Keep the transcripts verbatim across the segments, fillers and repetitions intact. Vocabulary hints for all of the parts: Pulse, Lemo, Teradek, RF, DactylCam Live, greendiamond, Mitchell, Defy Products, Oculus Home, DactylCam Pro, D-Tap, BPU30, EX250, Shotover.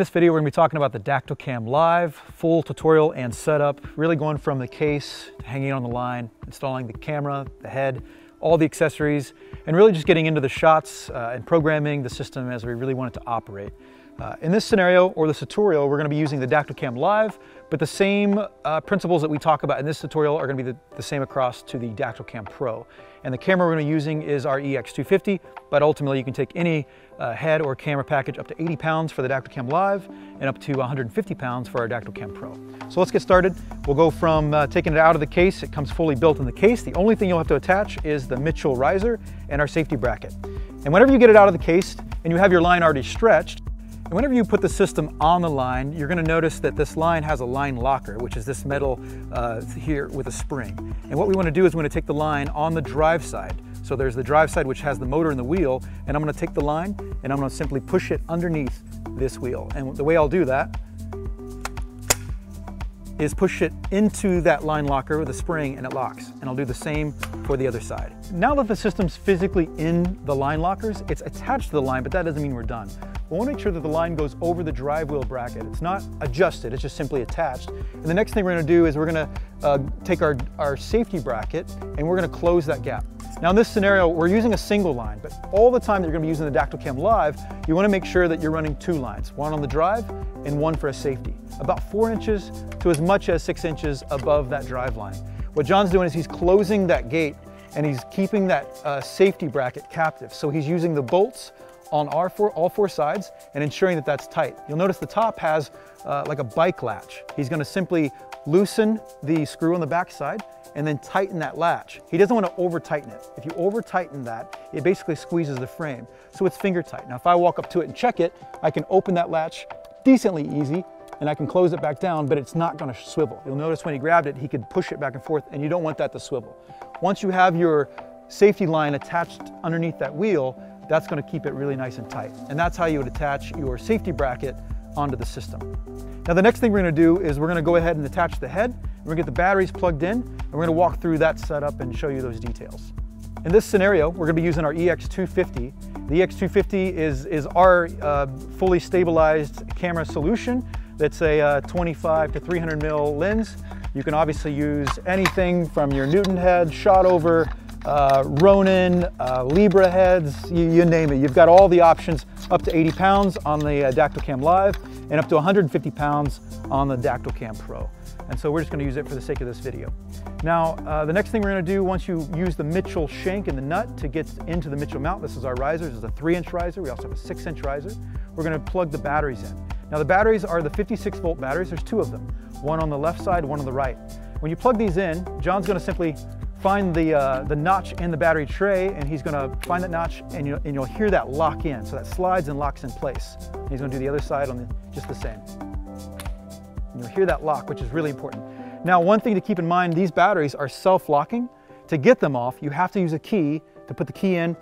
this video, we're gonna be talking about the DactylCam Live, full tutorial and setup, really going from the case to hanging on the line, installing the camera, the head, all the accessories, and really just getting into the shots uh, and programming the system as we really want it to operate. Uh, in this scenario, or this tutorial, we're gonna be using the DactylCam Live, but the same uh, principles that we talk about in this tutorial are gonna be the, the same across to the DactylCam Pro. And the camera we're gonna be using is our E X two fifty, but ultimately you can take any Uh, head or camera package up to eighty pounds for the DactylCam Live and up to one hundred fifty pounds for our DactylCam Pro. So let's get started. We'll go from uh, taking it out of the case. It comes fully built in the case. The only thing you'll have to attach is the Mitchell riser and our safety bracket. And whenever you get it out of the case and you have your line already stretched, and whenever you put the system on the line, you're gonna notice that this line has a line locker, which is this metal uh, here with a spring. And what we wanna do is we're gonna take the line on the drive side. So there's the drive side, which has the motor and the wheel, and I'm gonna take the line and I'm gonna simply push it underneath this wheel. And the way I'll do that is push it into that line locker with a spring and it locks. And I'll do the same for the other side. Now that the system's physically in the line lockers, it's attached to the line, but that doesn't mean we're done. We wanna make sure that the line goes over the drive wheel bracket. It's not adjusted, it's just simply attached. And the next thing we're gonna do is we're gonna uh, take our, our safety bracket and we're gonna close that gap. Now in this scenario, we're using a single line, but all the time that you're gonna be using the DactylCam Live, you wanna make sure that you're running two lines, one on the drive and one for a safety, about four inches to as much as six inches above that drive line. What John's doing is he's closing that gate and he's keeping that uh, safety bracket captive. So he's using the bolts on our four, all four sides and ensuring that that's tight. You'll notice the top has uh, like a bike latch. He's gonna simply loosen the screw on the back side and then tighten that latch. He doesn't want to over tighten it. If you over tighten that, it basically squeezes the frame. So it's finger tight. Now, if I walk up to it and check it, I can open that latch decently easy and I can close it back down, but it's not going to swivel. You'll notice when he grabbed it, he could push it back and forth and you don't want that to swivel. Once you have your safety line attached underneath that wheel, that's going to keep it really nice and tight. And that's how you would attach your safety bracket onto the system. Now the next thing we're going to do is we're going to go ahead and attach the head. We're going to get the batteries plugged in and we're going to walk through that setup and show you those details. In this scenario, we're going to be using our E X two fifty. The E X two fifty is, is our uh, fully stabilized camera solution. That's a uh, twenty-five to three hundred mil lens. You can obviously use anything from your Newton head, shot over, uh, Ronin, uh, Libra heads, you, you name it. You've got all the options up to eighty pounds on the uh, DactylCam Live and up to one hundred fifty pounds on the DactylCam Pro. And so we're just gonna use it for the sake of this video. Now, uh, the next thing we're gonna do, once you use the Mitchell shank and the nut to get into the Mitchell mount, this is our riser, this is a three inch riser, we also have a six inch riser, we're gonna plug the batteries in. Now the batteries are the fifty-six volt batteries, there's two of them, one on the left side, one on the right. When you plug these in, John's gonna simply find the, uh, the notch in the battery tray and he's gonna find that notch and you'll, and you'll hear that lock in, so that slides and locks in place. And he's gonna do the other side on the, just the same. You'll hear that lock, which is really important. Now, one thing to keep in mind, these batteries are self-locking. To get them off, you have to use a key to put the key in,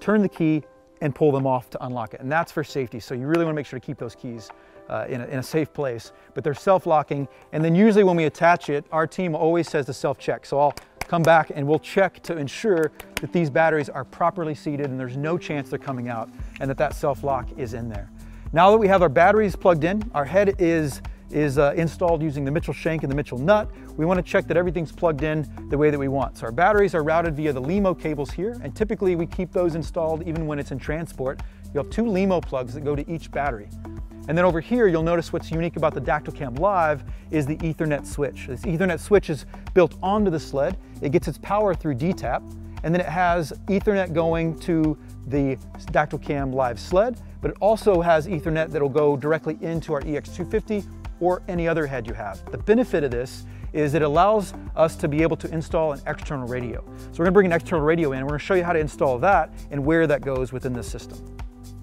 turn the key, and pull them off to unlock it. And that's for safety. So you really wanna make sure to keep those keys uh, in, a, in a safe place, but they're self-locking. And then usually when we attach it, our team always says to self-check. So I'll come back and we'll check to ensure that these batteries are properly seated and there's no chance they're coming out and that that self-lock is in there. Now that we have our batteries plugged in, our head is is uh, installed using the Mitchell shank and the Mitchell nut. We want to check that everything's plugged in the way that we want. So our batteries are routed via the Lemo cables here, and typically we keep those installed even when it's in transport. You have two Lemo plugs that go to each battery. And then over here, you'll notice what's unique about the DactylCam Live is the Ethernet switch. This Ethernet switch is built onto the sled. It gets its power through D-Tap, and then it has Ethernet going to the DactylCam Live sled, but it also has Ethernet that'll go directly into our E X two fifty or any other head you have. The benefit of this is it allows us to be able to install an external radio. So we're gonna bring an external radio in, and we're gonna show you how to install that and where that goes within this system.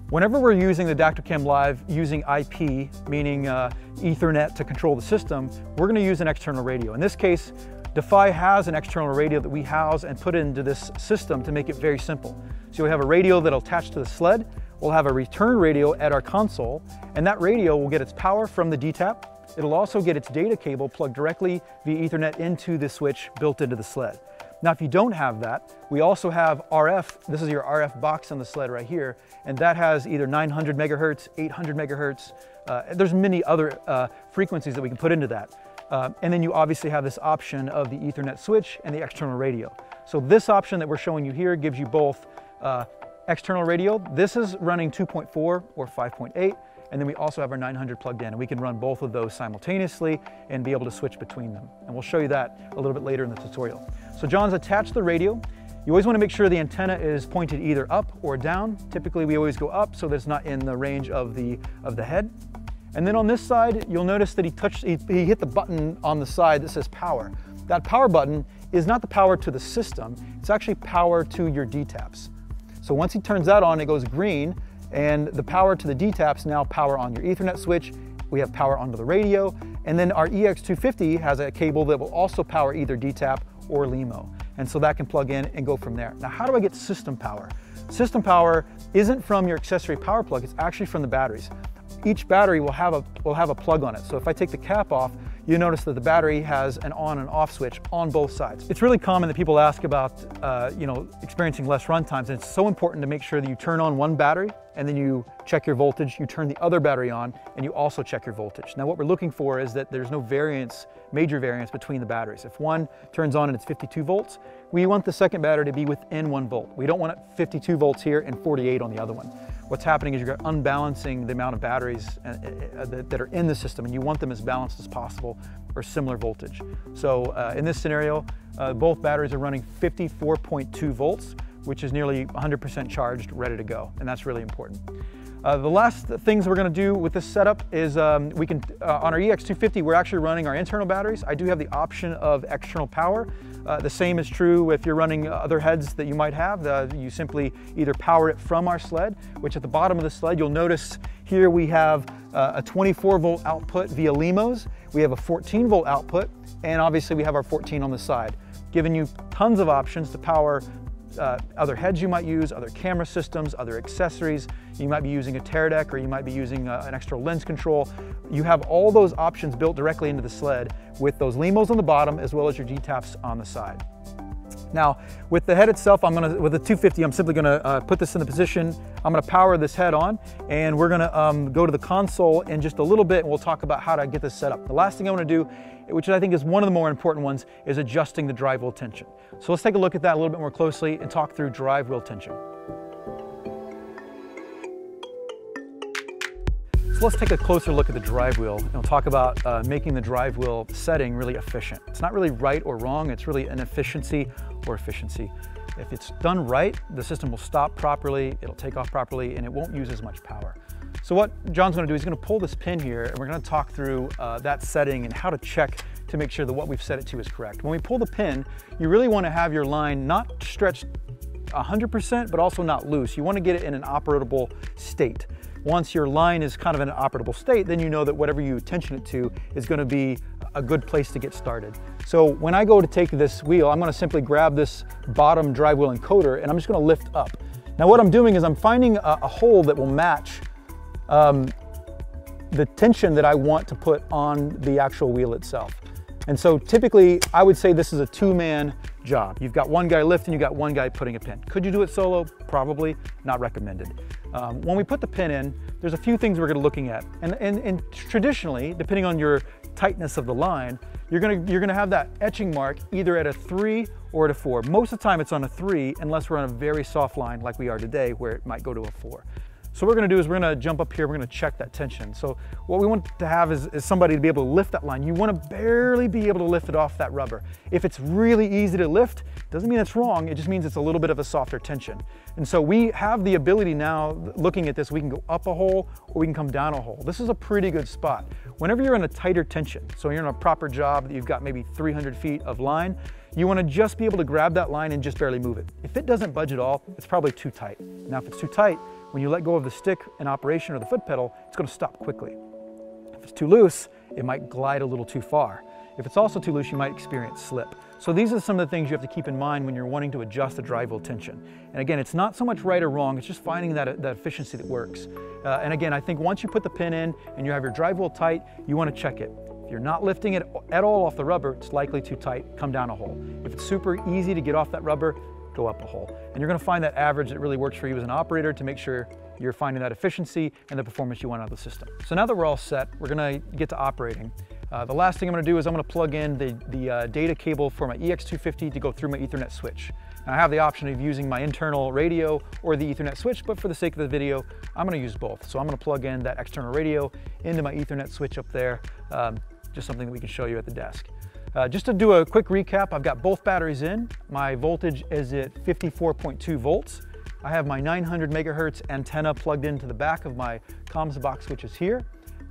Whenever we're using the DactylCam Live using I P, meaning uh, Ethernet to control the system, we're gonna use an external radio. In this case, Defy has an external radio that we house and put into this system to make it very simple. So we have a radio that'll attach to the sled, we'll have a return radio at our console, and that radio will get its power from the D-Tap. It'll also get its data cable plugged directly via Ethernet into the switch built into the sled. Now, if you don't have that, we also have R F. This is your R F box on the sled right here, and that has either nine hundred megahertz, eight hundred megahertz. Uh, there's many other uh, frequencies that we can put into that. Uh, and then you obviously have this option of the Ethernet switch and the external radio. So this option that we're showing you here gives you both uh, external radio. This is running two point four or five point eight. And then we also have our nine hundred plugged in, and we can run both of those simultaneously and be able to switch between them. And we'll show you that a little bit later in the tutorial. So John's attached the radio. You always want to make sure the antenna is pointed either up or down. Typically, we always go up so that it's not in the range of the, of the head. And then on this side, you'll notice that he, touched, he, he hit the button on the side that says power. That power button is not the power to the system. It's actually power to your D-Taps. So once he turns that on, it goes green. And the power to the D-Taps now power on your Ethernet switch. We have power onto the radio. And then our E X two fifty has a cable that will also power either D-Tap or Lemo. And so that can plug in and go from there. Now, how do I get system power? System power isn't from your accessory power plug. It's actually from the batteries. Each battery will have a, will have a plug on it. So if I take the cap off, you notice that the battery has an on and off switch on both sides. It's really common that people ask about uh, you know, experiencing less run times, and it's so important to make sure that you turn on one battery and then you check your voltage, you turn the other battery on, and you also check your voltage. Now what we're looking for is that there's no variance, major variance between the batteries. If one turns on and it's fifty-two volts, we want the second battery to be within one volt. We don't want it fifty-two volts here and forty-eight on the other one. What's happening is you're unbalancing the amount of batteries that are in the system, and you want them as balanced as possible or similar voltage. So uh, in this scenario, uh, both batteries are running fifty-four point two volts, which is nearly one hundred percent charged, ready to go. And that's really important. Uh, the last things we're gonna do with this setup is um, we can, uh, on our E X two fifty, we're actually running our internal batteries. I do have the option of external power. Uh, the same is true if you're running other heads that you might have. The, you simply either power it from our sled, which at the bottom of the sled, you'll notice here we have uh, a twenty-four volt output via Lemos. We have a fourteen volt output, and obviously we have our fourteen on the side, giving you tons of options to power Uh, other heads you might use, other camera systems, other accessories. You might be using a Teradek, or you might be using a, an extra lens control. You have all those options built directly into the sled with those Lemos on the bottom as well as your D-Taps on the side. Now, with the head itself, I'm gonna, with the two fifty, I'm simply gonna uh, put this in the position. I'm gonna power this head on, and we're gonna um, go to the console in just a little bit, and we'll talk about how to get this set up. The last thing I wanna do, which I think is one of the more important ones, is adjusting the drive wheel tension. So let's take a look at that a little bit more closely and talk through drive wheel tension. So let's take a closer look at the drive wheel, and we'll talk about uh, making the drive wheel setting really efficient. It's not really right or wrong, it's really an efficiency or efficiency. If it's done right, the system will stop properly, it'll take off properly, and it won't use as much power. So what John's gonna do is he's gonna pull this pin here, and we're gonna talk through uh, that setting and how to check to make sure that what we've set it to is correct. When we pull the pin, you really wanna have your line not stretched one hundred percent, but also not loose. You wanna get it in an operable state. Once your line is kind of in an operable state, then you know that whatever you tension it to is gonna be a good place to get started. So when I go to take this wheel, I'm gonna simply grab this bottom drive wheel encoder, and I'm just gonna lift up. Now what I'm doing is I'm finding a, a hole that will match um, the tension that I want to put on the actual wheel itself. And so typically, I would say this is a two-man job. You've got one guy lifting, you've got one guy putting a pin. Could you do it solo? Probably not recommended. Um, when we put the pin in, there's a few things we're gonna be looking at. And, and, and traditionally, depending on your tightness of the line, you're gonna, you're gonna have that etching mark either at a three or at a four. Most of the time it's on a three, unless we're on a very soft line like we are today, where it might go to a four. So what we're gonna do is we're gonna jump up here, we're gonna check that tension. So what we want to have is, is somebody to be able to lift that line. You wanna barely be able to lift it off that rubber. If it's really easy to lift, doesn't mean it's wrong, it just means it's a little bit of a softer tension. And so we have the ability now, looking at this, we can go up a hole or we can come down a hole. This is a pretty good spot. Whenever you're in a tighter tension, so you're in a proper job that you've got maybe three hundred feet of line, you wanna just be able to grab that line and just barely move it. If it doesn't budge at all, it's probably too tight. Now, if it's too tight, when you let go of the stick in operation or the foot pedal, it's gonna stop quickly. If it's too loose, it might glide a little too far. If it's also too loose, you might experience slip. So these are some of the things you have to keep in mind when you're wanting to adjust the drive wheel tension. And again, it's not so much right or wrong, it's just finding that, that efficiency that works. Uh, and again, I think once you put the pin in and you have your drive wheel tight, you wanna check it. If you're not lifting it at all off the rubber, it's likely too tight, come down a hole. If it's super easy to get off that rubber, go up a hole. And you're gonna find that average that really works for you as an operator to make sure you're finding that efficiency and the performance you want out of the system. So now that we're all set, we're gonna get to operating. Uh, the last thing I'm gonna do is I'm gonna plug in the, the uh, data cable for my E X two fifty to go through my Ethernet switch. Now, I have the option of using my internal radio or the Ethernet switch, but for the sake of the video, I'm gonna use both. So I'm gonna plug in that external radio into my Ethernet switch up there, um, just something that we can show you at the desk. Uh, just to do a quick recap, I've got both batteries in. My voltage is at fifty-four point two volts. I have my nine hundred megahertz antenna plugged into the back of my comms box, which is here.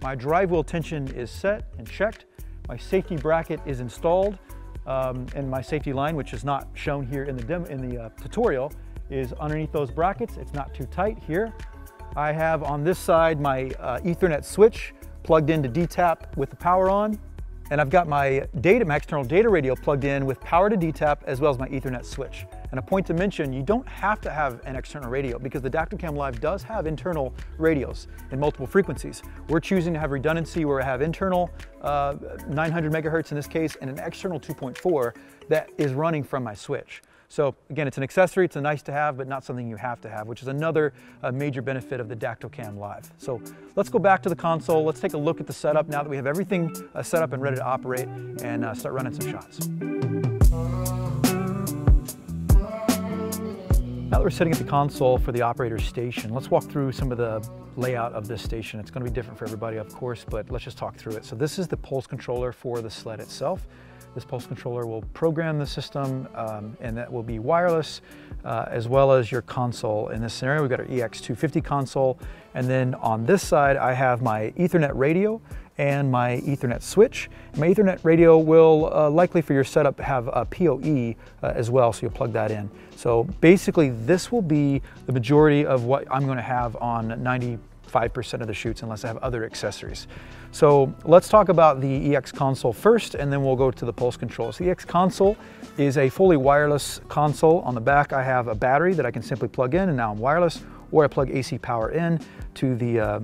My drive wheel tension is set and checked. My safety bracket is installed, um, and my safety line, which is not shown here in the, demo, in the uh, tutorial, is underneath those brackets. It's not too tight here. I have on this side my uh, Ethernet switch plugged into D-Tap with the power on, and I've got my data, my external data radio plugged in with power to D-Tap as well as my Ethernet switch. And a point to mention, you don't have to have an external radio because the DactylCam Live does have internal radios in multiple frequencies. We're choosing to have redundancy where I have internal uh, nine hundred megahertz in this case and an external two point four that is running from my switch. So again, it's an accessory, it's a nice to have, but not something you have to have, which is another uh, major benefit of the DactylCam Live. So let's go back to the console. Let's take a look at the setup now that we have everything uh, set up and ready to operate and uh, start running some shots. Now that we're sitting at the console for the operator's station, let's walk through some of the layout of this station. It's going to be different for everybody, of course, but let's just talk through it. So this is the Pulse controller for the sled itself. This Pulse controller will program the system, um, and that will be wireless, uh, as well as your console. In this scenario, we've got our E X two fifty console, and then on this side, I have my Ethernet radio and my Ethernet switch. My Ethernet radio will uh, likely for your setup have a P O E uh, as well, so you'll plug that in. So basically, this will be the majority of what I'm gonna have on ninety-five percent of the shoots unless I have other accessories. So let's talk about the E X console first, and then we'll go to the Pulse control. So the E X console is a fully wireless console. On the back, I have a battery that I can simply plug in, and now I'm wireless, or I plug A C power in to the, uh,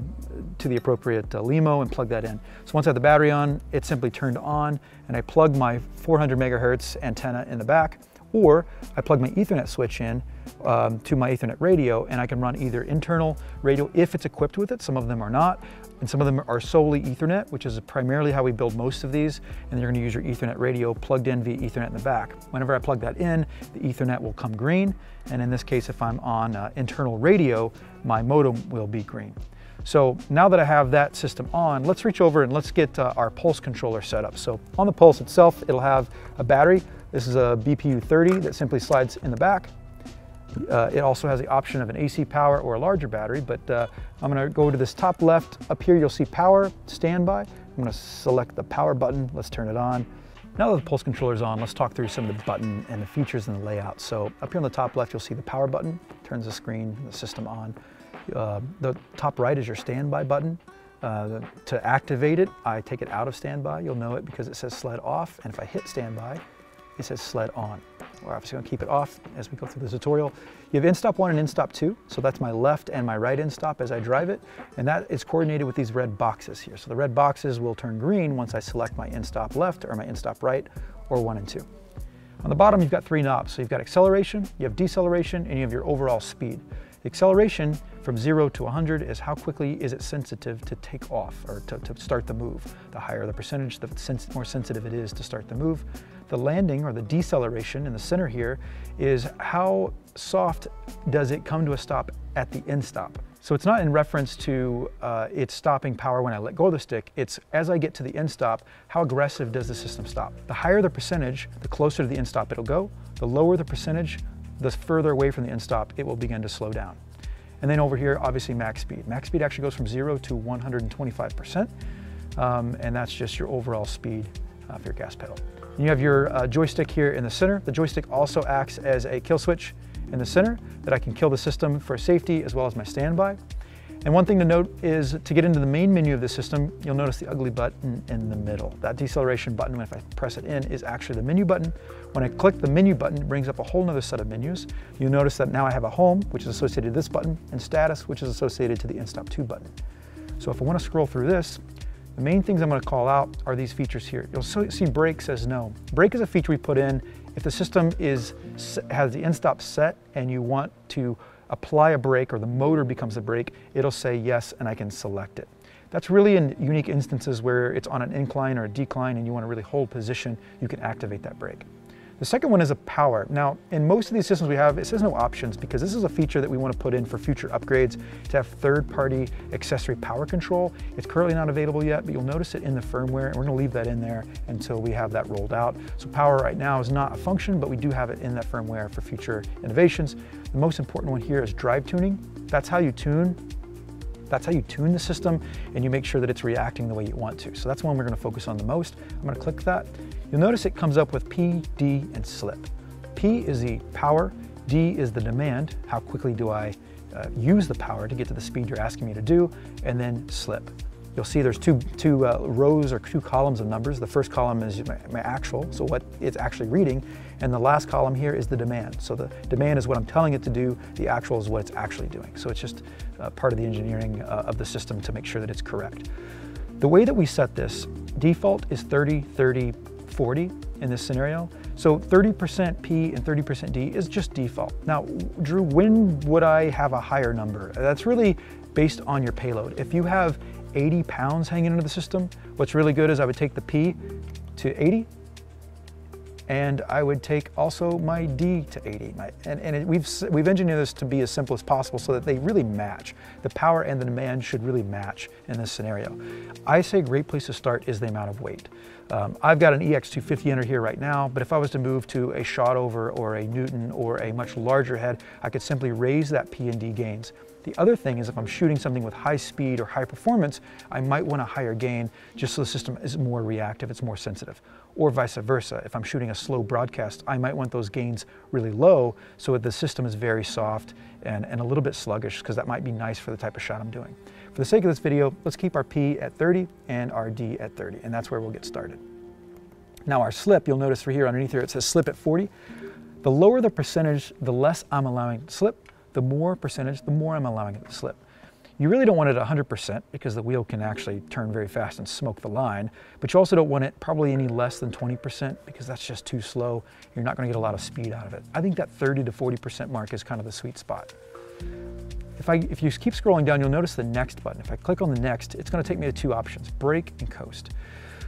to the appropriate uh, Lemo and plug that in. So once I have the battery on, it's simply turned on, and I plug my four hundred megahertz antenna in the back, or I plug my Ethernet switch in um, to my Ethernet radio, and I can run either internal radio if it's equipped with it. Some of them are not, and some of them are solely Ethernet, which is primarily how we build most of these, and you're gonna use your Ethernet radio plugged in via Ethernet in the back. Whenever I plug that in, the Ethernet will come green, and in this case, if I'm on uh, internal radio, my modem will be green. So now that I have that system on, let's reach over and let's get uh, our Pulse controller set up. So on the Pulse itself, it'll have a battery. This is a B P U thirty that simply slides in the back. Uh, it also has the option of an A C power or a larger battery, but uh, I'm gonna go to this top left. Up here, you'll see power, standby. I'm gonna select the power button. Let's turn it on. Now that the Pulse controller's on, let's talk through some of the button and the features and the layout. So up here on the top left, you'll see the power button. Turns the screen, the system on. Uh, the top right is your standby button. Uh, to activate it, I take it out of standby. You'll know it because it says sled off, and if I hit standby, it says sled on. We're obviously gonna keep it off as we go through the tutorial. You have in-stop one and in-stop two, so that's my left and my right in-stop as I drive it, and that is coordinated with these red boxes here. So the red boxes will turn green once I select my in-stop left or my in-stop right or one and two. On the bottom, you've got three knobs. So you've got acceleration, you have deceleration, and you have your overall speed. The acceleration from zero to one hundred is how quickly is it sensitive to take off or to, to start the move. The higher the percentage, the sens- more sensitive it is to start the move. The landing or the deceleration in the center here is how soft does it come to a stop at the end stop. So it's not in reference to uh, it's stopping power when I let go of the stick. It's as I get to the end stop, how aggressive does the system stop? The higher the percentage, the closer to the end stop it'll go. The lower the percentage, the further away from the end stop, it will begin to slow down. And then over here, obviously max speed. Max speed actually goes from zero to one hundred twenty-five percent. Um, and that's just your overall speed uh, for your gas pedal. And you have your uh, joystick here in the center. The joystick also acts as a kill switch in the center that I can kill the system for safety as well as my standby. And one thing to note is to get into the main menu of the system, you'll notice the ugly button in the middle. That deceleration button, if I press it in, is actually the menu button. When I click the menu button, it brings up a whole nother set of menus. You'll notice that now I have a home, which is associated to this button, and status, which is associated to the in-stop two button. So if I want to scroll through this, The main things I'm going to call out are these features here. You'll see brake says no. Brake is a feature we put in if the system is, has the end-stop set and you want to apply a brake or the motor becomes a brake, it'll say yes and I can select it. That's really in unique instances where it's on an incline or a decline and you want to really hold position, you can activate that brake. The second one is a power. Now, in most of these systems we have, it says no options because this is a feature that we want to put in for future upgrades to have third-party accessory power control. It's currently not available yet, but you'll notice it in the firmware, and we're going to leave that in there until we have that rolled out. So power right now is not a function, but we do have it in that firmware for future innovations. The most important one here is drive tuning. That's how you tune. That's how you tune the system and you make sure that it's reacting the way you want to. So that's one we're going to focus on the most. I'm going to click that. You'll notice it comes up with P, D, and slip. P is the power, D is the demand, how quickly do I uh, use the power to get to the speed you're asking me to do, and then slip. You'll see there's two, two uh, rows or two columns of numbers. The first column is my, my actual, so what it's actually reading, and the last column here is the demand. So the demand is what I'm telling it to do, the actual is what it's actually doing. So it's just uh, part of the engineering uh, of the system to make sure that it's correct. The way that we set this, default is thirty, thirty, forty in this scenario. So thirty percent P and thirty percent D is just default. Now, Drew, when would I have a higher number? That's really based on your payload. If you have eighty pounds hanging into the system, what's really good is I would take the P to eighty, and I would take also my D to eighty. My, and and it, we've, we've engineered this to be as simple as possible so that they really match. The power and the demand should really match in this scenario. I say a great place to start is the amount of weight. Um, I've got an E X two fifty under here right now, but if I was to move to a Shotover or a Newton or a much larger head, I could simply raise that P and D gains. The other thing is if I'm shooting something with high speed or high performance, I might want a higher gain just so the system is more reactive, it's more sensitive. Or vice versa, if I'm shooting a slow broadcast, I might want those gains really low so that the system is very soft and, and a little bit sluggish because that might be nice for the type of shot I'm doing. For the sake of this video, let's keep our P at thirty and our D at thirty, and that's where we'll get started. Now our slip, you'll notice right here underneath here, it says slip at forty. The lower the percentage, the less I'm allowing slip. The more percentage, the more I'm allowing it to slip. You really don't want it one hundred percent because the wheel can actually turn very fast and smoke the line, but you also don't want it probably any less than twenty percent because that's just too slow. You're not going to get a lot of speed out of it. I think that thirty to forty percent mark is kind of the sweet spot. If, I, if you keep scrolling down, you'll notice the next button. If I click on the next, it's going to take me to two options, brake and coast.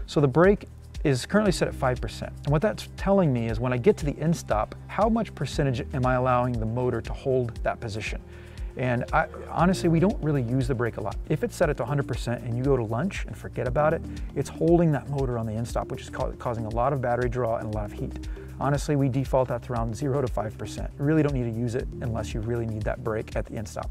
So the brake is currently set at five percent. And what that's telling me is when I get to the end stop, how much percentage am I allowing the motor to hold that position? And I, honestly, we don't really use the brake a lot. If it's set it to one hundred percent and you go to lunch and forget about it, it's holding that motor on the end stop, which is ca causing a lot of battery draw and a lot of heat. Honestly, we default that's around zero to five percent. You really don't need to use it unless you really need that brake at the end stop.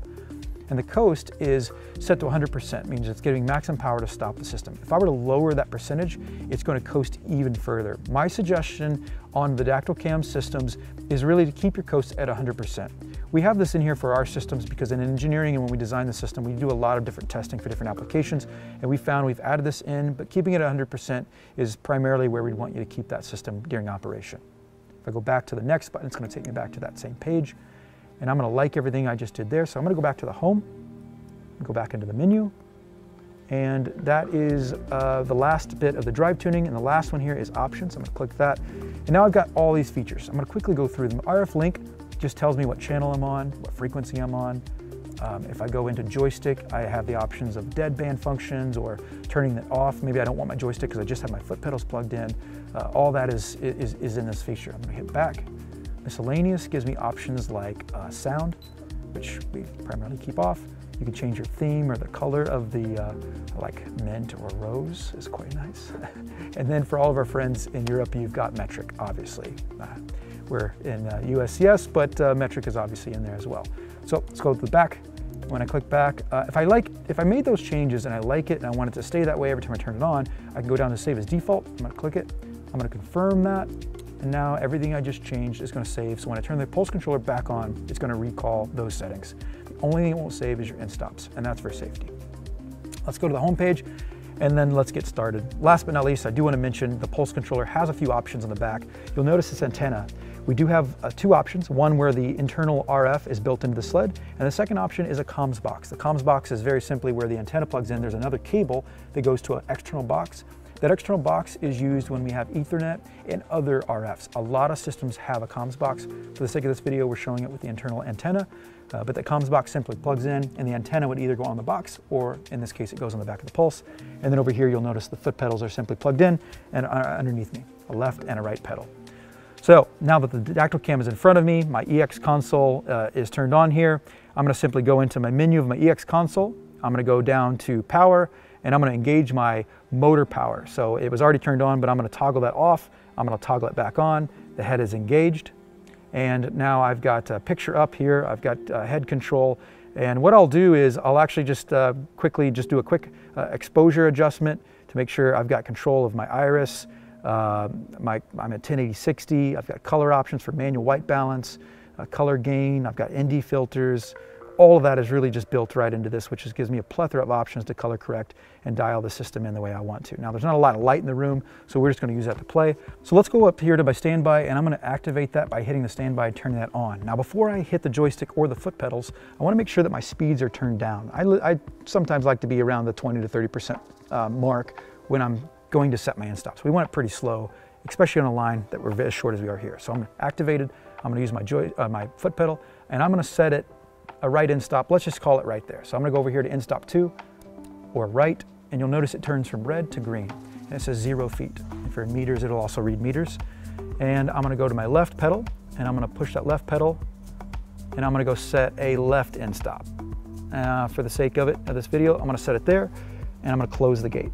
And the coast is set to one hundred percent, means it's giving maximum power to stop the system. If I were to lower that percentage, it's going to coast even further. My suggestion on the DactylCam systems is really to keep your coast at one hundred percent. We have this in here for our systems because in engineering and when we design the system, we do a lot of different testing for different applications, and we found we've added this in, but keeping it at one hundred percent is primarily where we'd want you to keep that system during operation. If I go back to the next button, it's going to take me back to that same page. And I'm going to like everything I just did there. So I'm going to go back to the home, go back into the menu. And that is uh, the last bit of the drive tuning. And the last one here is options. I'm going to click that. And now I've got all these features. I'm going to quickly go through them. R F link just tells me what channel I'm on, what frequency I'm on. Um, if I go into joystick, I have the options of deadband functions or turning that off. Maybe I don't want my joystick because I just have my foot pedals plugged in. Uh, all that is, is, is in this feature. I'm going to hit back. Miscellaneous gives me options like uh, sound, which we primarily keep off. You can change your theme or the color of the, uh, like mint or rose is quite nice. And then for all of our friends in Europe, you've got metric, obviously. Uh, we're in uh, U S C S, but uh, metric is obviously in there as well. So let's go to the back. When I click back, uh, if I like, if I made those changes and I like it and I want it to stay that way every time I turn it on, I can go down to save as default. I'm gonna click it. I'm gonna confirm that. And now everything I just changed is going to save. So when I turn the pulse controller back on, it's going to recall those settings. The only thing it won't save is your end stops, and that's for safety. Let's go to the home page, and then let's get started. Last but not least, I do want to mention the pulse controller has a few options on the back. You'll notice this antenna. We do have uh, two options, one where the internal R F is built into the sled, and the second option is a comms box. The comms box is very simply where the antenna plugs in. There's another cable that goes to an external box. That external box is used when we have Ethernet and other R Fs. A lot of systems have a comms box. For the sake of this video, we're showing it with the internal antenna, uh, but the comms box simply plugs in and the antenna would either go on the box or, in this case, it goes on the back of the Pulse. And then over here, you'll notice the foot pedals are simply plugged in and are underneath me, a left and a right pedal. So now that the DactylCam is in front of me, my E X console uh, is turned on here. I'm gonna simply go into my menu of my E X console. I'm gonna go down to power, and I'm gonna engage my motor power. So it was already turned on, but I'm gonna toggle that off. I'm gonna toggle it back on. The head is engaged. And now I've got a picture up here. I've got uh, head control. And what I'll do is I'll actually just uh, quickly just do a quick uh, exposure adjustment to make sure I've got control of my iris. Uh, my, I'm at ten eighty sixty. I've got color options for manual white balance, uh, color gain. I've got N D filters. All of that is really just built right into this, which just gives me a plethora of options to color correct and dial the system in the way I want to. Now, there's not a lot of light in the room, so we're just going to use that to play. So let's go up here to my standby, and I'm going to activate that by hitting the standby and turning that on. Now, before I hit the joystick or the foot pedals, I want to make sure that my speeds are turned down. I, I sometimes like to be around the twenty to thirty percent uh, mark when I'm going to set my end stops. We want it pretty slow, especially on a line that we're as short as we are here. So I'm activated. I'm going to use my, joy, uh, my foot pedal, and I'm going to set it a right end stop. Let's just call it right there. So I'm gonna go over here to end stop two or right, and you'll notice it turns from red to green and it says zero feet. If you're in meters, it'll also read meters. And I'm gonna go to my left pedal and I'm gonna push that left pedal and I'm gonna go set a left end stop. Uh, for the sake of it, of this video, I'm gonna set it there and I'm gonna close the gate.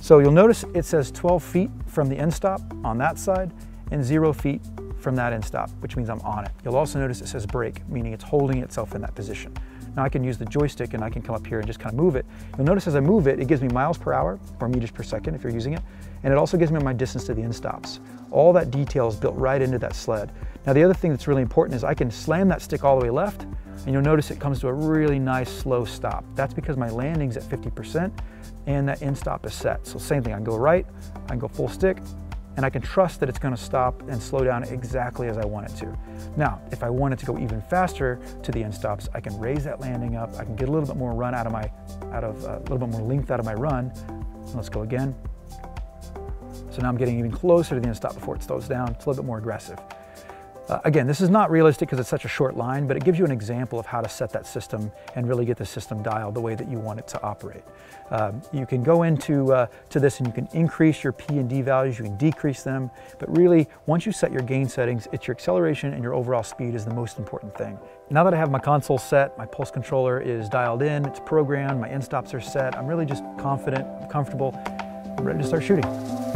So you'll notice it says twelve feet from the end stop on that side and zero feet from that end stop, which means I'm on it. You'll also notice it says brake, meaning it's holding itself in that position. Now I can use the joystick and I can come up here and just kind of move it. You'll notice as I move it, it gives me miles per hour or meters per second if you're using it. And it also gives me my distance to the end stops. All that detail is built right into that sled. Now the other thing that's really important is I can slam that stick all the way left and you'll notice it comes to a really nice slow stop. That's because my landing's at fifty percent and that end stop is set. So same thing, I can go right, I can go full stick, and I can trust that it's gonna stop and slow down exactly as I want it to. Now, if I want it to go even faster to the end stops, I can raise that landing up, I can get a little bit more run out of my, out of, a uh, little bit more length out of my run. Let's go again. So now I'm getting even closer to the end stop before it slows down. It's a little bit more aggressive. Uh, again, this is not realistic because it's such a short line, but it gives you an example of how to set that system and really get the system dialed the way that you want it to operate. Um, you can go into uh, to this and you can increase your P and D values, you can decrease them, but really, once you set your gain settings, it's your acceleration and your overall speed is the most important thing. Now that I have my console set, my pulse controller is dialed in, it's programmed, my end stops are set, I'm really just confident, I'm comfortable, I'm ready to start shooting.